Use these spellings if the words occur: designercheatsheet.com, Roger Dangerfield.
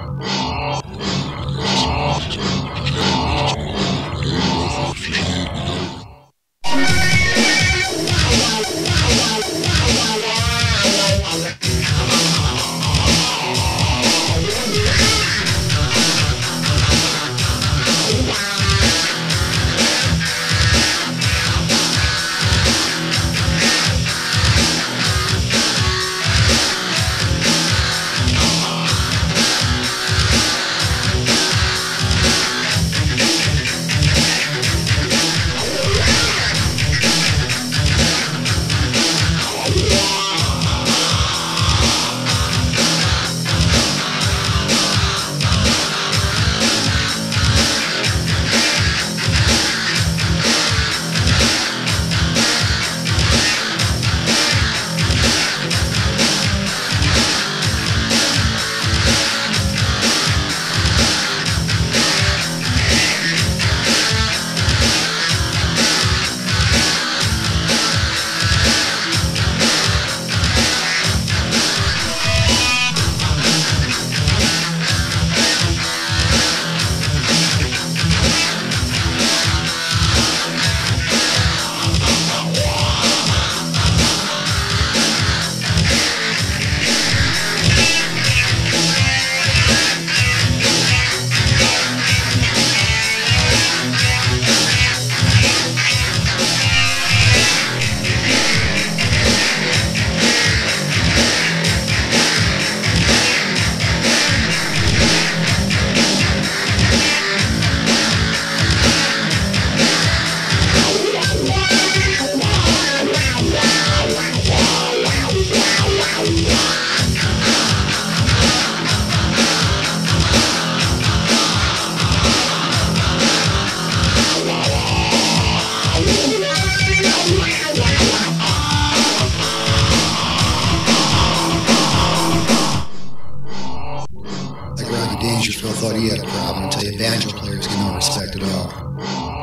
Roger Dangerfield thought he had a problem until your banjo players get no respect at all.